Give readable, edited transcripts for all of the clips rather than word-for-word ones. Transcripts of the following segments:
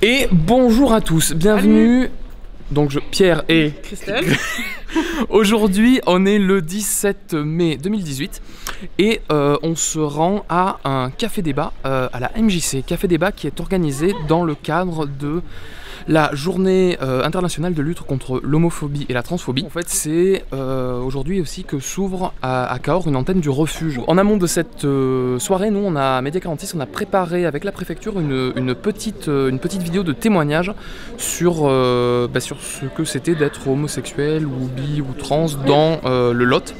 Et bonjour à tous, bienvenue. Salut. Donc Pierre et Christelle. Aujourd'hui on est le 17 mai 2018 et on se rend à un café débat à la M.J.C. Café débat qui est organisé dans le cadre de la journée internationale de lutte contre l'homophobie et la transphobie. En fait, c'est aujourd'hui aussi que s'ouvre à Cahors une antenne du Refuge. En amont de cette soirée, nous, on a Média46, on a préparé avec la préfecture une petite vidéo de témoignage sur, sur ce que c'était d'être homosexuel ou bi ou trans dans le Lot.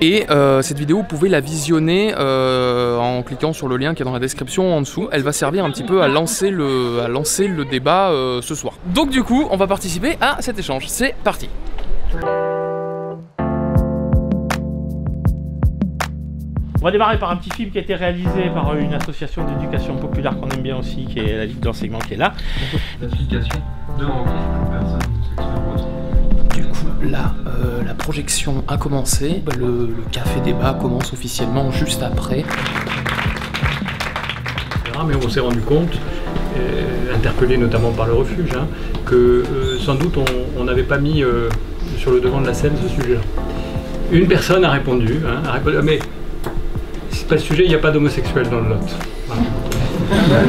Et cette vidéo, vous pouvez la visionner en cliquant sur le lien qui est dans la description en dessous. Elle va servir un petit peu à lancer le débat ce soir. Donc du coup, on va participer à cet échange. C'est parti. On va démarrer par un petit film qui a été réalisé par une association d'éducation populaire qu'on aime bien aussi, qui est la Ligue de l'enseignement, qui est là. L'application de là, la projection a commencé, le café débat commence officiellement juste après. Mais on s'est rendu compte, interpellé notamment par le Refuge, hein, que sans doute on n'avait pas mis sur le devant de la scène ce sujet-là. Une personne a répondu, mais c'est pas le sujet, il n'y a pas d'homosexuel dans le Lot. Voilà.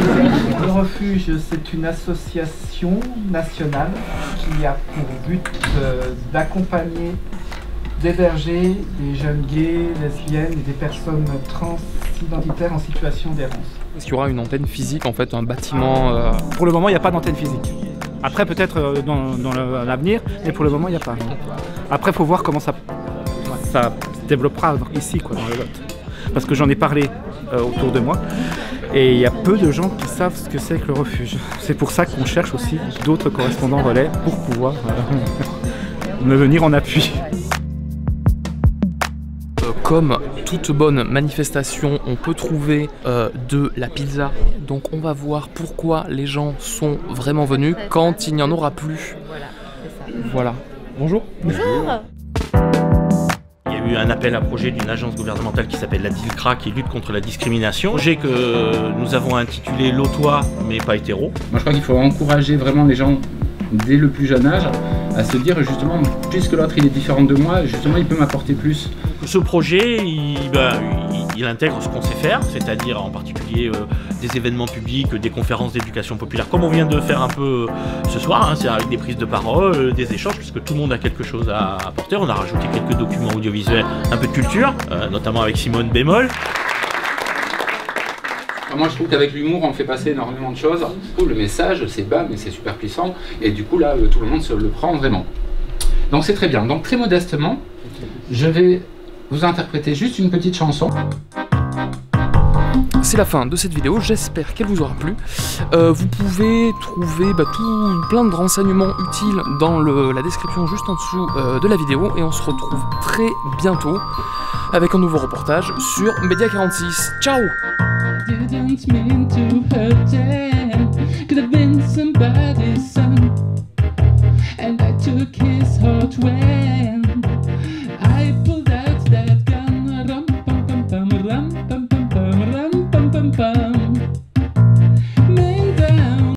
Le Refuge, c'est une association nationale qui a pour but d'accompagner, d'héberger des jeunes gays, lesbiennes et des personnes transidentitaires en situation d'errance. Est-ce qu'il y aura une antenne physique, en fait, un bâtiment Pour le moment, il n'y a pas d'antenne physique. Après, peut-être dans l'avenir, mais pour le moment, il n'y a pas. Après, il faut voir comment ça se développera ici, quoi, dans le Lot. Parce que j'en ai parlé autour de moi. Et il y a peu de gens qui savent ce que c'est que le Refuge. C'est pour ça qu'on cherche aussi d'autres correspondants relais pour pouvoir me venir en appui. Comme toute bonne manifestation, on peut trouver de la pizza. Donc on va voir pourquoi les gens sont vraiment venus quand il n'y en aura plus. Voilà. Bonjour. Bonjour. Il y a eu un appel à projet d'une agence gouvernementale qui s'appelle la DILCRA, qui lutte contre la discrimination. Projet que nous avons intitulé Lotoi, mais pas hétéro. Moi, je crois qu'il faut encourager vraiment les gens dès le plus jeune âge à se dire justement, puisque l'autre il est différent de moi, justement il peut m'apporter plus. Ce projet, il intègre ce qu'on sait faire, c'est-à-dire en particulier des événements publics, des conférences d'éducation populaire, comme on vient de faire un peu ce soir, hein, c'est avec des prises de parole, des échanges, puisque tout le monde a quelque chose à apporter. On a rajouté quelques documents audiovisuels, un peu de culture, notamment avec Simone Bémol. Moi, je trouve qu'avec l'humour, on fait passer énormément de choses. Le message, c'est bas, mais c'est super puissant. Et du coup, là, tout le monde se le prend vraiment. Donc, c'est très bien. Donc, très modestement, je vais vous interpréter juste une petite chanson. C'est la fin de cette vidéo, j'espère qu'elle vous aura plu. Vous pouvez trouver plein de renseignements utiles dans la description juste en dessous de la vidéo. Et on se retrouve très bientôt avec un nouveau reportage sur Média46. Ciao! Didn't mean to hurt him. Could have been somebody's son, and I took his heart when